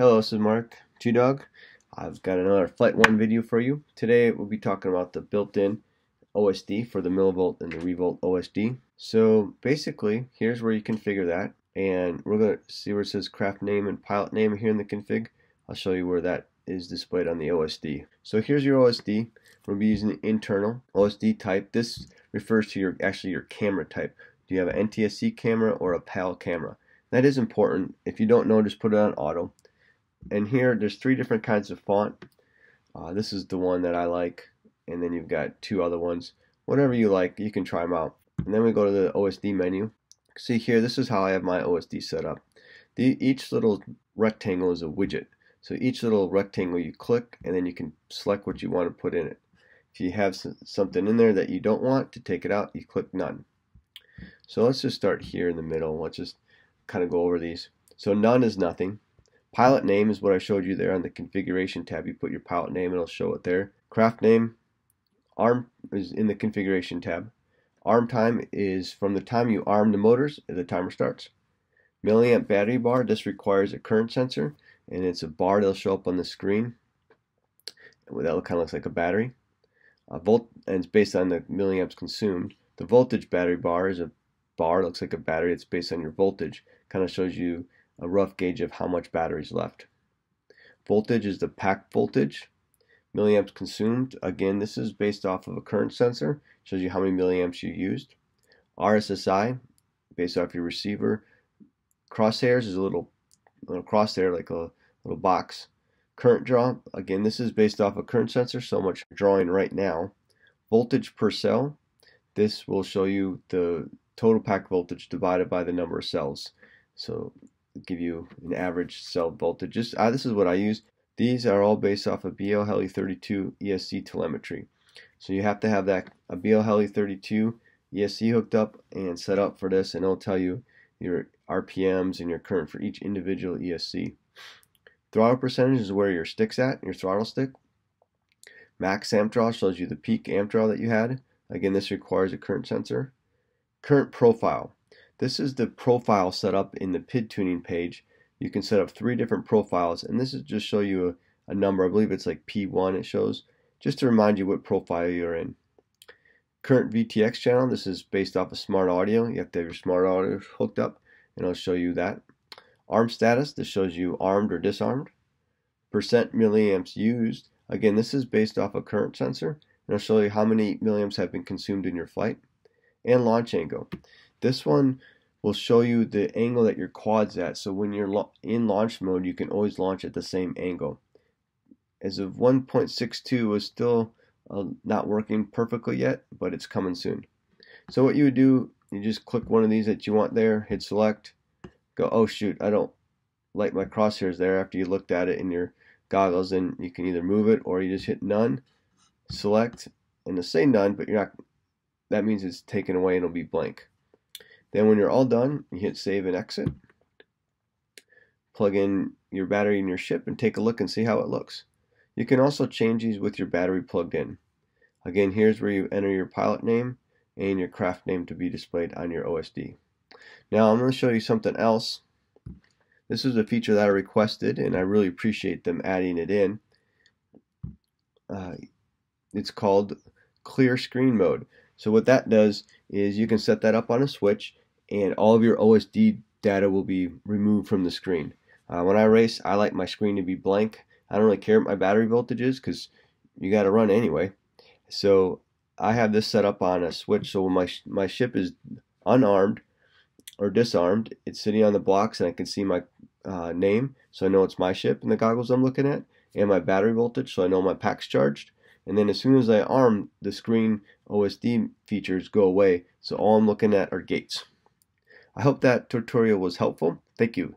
Hello, this is Mark, G-Dog. I've got another Flight One video for you. Today we'll be talking about the built-in OSD for the millivolt and the revolt OSD. So basically, here's where you configure that. And we're going to see where it says craft name and pilot name here in the config. I'll show you where that is displayed on the OSD. So here's your OSD. We'll be using the internal OSD type. This refers to your camera type. Do you have an NTSC camera or a PAL camera? That is important. If you don't know, just put it on auto. And here, there's three different kinds of font. This is the one that I like, and then you've got two other ones. Whatever you like, you can try them out. And then we go to the OSD menu. See here, this is how I have my OSD set up. Each little rectangle is a widget. So each little rectangle you click, and then you can select what you want to put in it. If you have something in there that you don't want to take it out, you click none. So let's just start here in the middle. Let's just kind of go over these. So none is nothing. Pilot name is what I showed you there on the configuration tab. You put your pilot name and it'll show it there. Craft name, arm is in the configuration tab. Arm time is from the time you arm the motors, the timer starts. Milliamp battery bar, this requires a current sensor, and it's a bar that'll show up on the screen. That kind of looks like a battery. And it's based on the milliamps consumed. The voltage battery bar is a bar, it looks like a battery. It's based on your voltage. Kind of shows you a rough gauge of how much battery's left. Voltage is the pack voltage. Milliamps consumed, again, this is based off of a current sensor, shows you how many milliamps you used. RSSI, based off your receiver. Crosshairs is a little crosshair, like a little box. Current draw, again, this is based off a current sensor, so much drawing right now. Voltage per cell, this will show you the total pack voltage divided by the number of cells. So give you an average cell voltage. This is what I use. These are all based off of BL-Heli-32 ESC telemetry. So you have to have that a BL-Heli-32 ESC hooked up and set up for this, and it'll tell you your RPMs and your current for each individual ESC. Throttle percentage is where your stick's at, your throttle stick. Max amp draw shows you the peak amp draw that you had. Again, this requires a current sensor. Current profile. This is the profile set up in the PID tuning page. You can set up three different profiles, and this is just show you a number. I believe it's like P1 it shows, just to remind you what profile you're in. Current VTX channel, this is based off of smart audio. You have to have your smart audio hooked up, and it'll show you that. Arm status, this shows you armed or disarmed. Percent milliamps used, again, this is based off a current sensor, and it'll show you how many milliamps have been consumed in your flight. And launch angle. This one will show you the angle that your quad's at, so when you're in launch mode, you can always launch at the same angle. As of 1.62 was still not working perfectly yet, but it's coming soon. So what you would do, you just click one of these that you want there, hit select, go, oh shoot, I don't like my crosshairs there. After you looked at it in your goggles, then you can either move it or you just hit none, select, and it'll say none, but you're not, that means it's taken away and it'll be blank. Then when you're all done, you hit save and exit. Plug in your battery in your ship and take a look and see how it looks. You can also change these with your battery plugged in. Again, here's where you enter your pilot name and your craft name to be displayed on your OSD. Now I'm going to show you something else. This is a feature that I requested, and I really appreciate them adding it in. It's called clear screen mode. So what that does is you can set that up on a switch, and all of your OSD data will be removed from the screen. When I race, I like my screen to be blank. I don't really care what my battery voltage is because you got to run anyway. So I have this set up on a switch, so when my ship is unarmed or disarmed, it's sitting on the blocks, and I can see my name, so I know it's my ship in the goggles I'm looking at, and my battery voltage, so I know my pack's charged. And then as soon as I arm, the screen OSD features go away, so all I'm looking at are gates. I hope that tutorial was helpful. Thank you.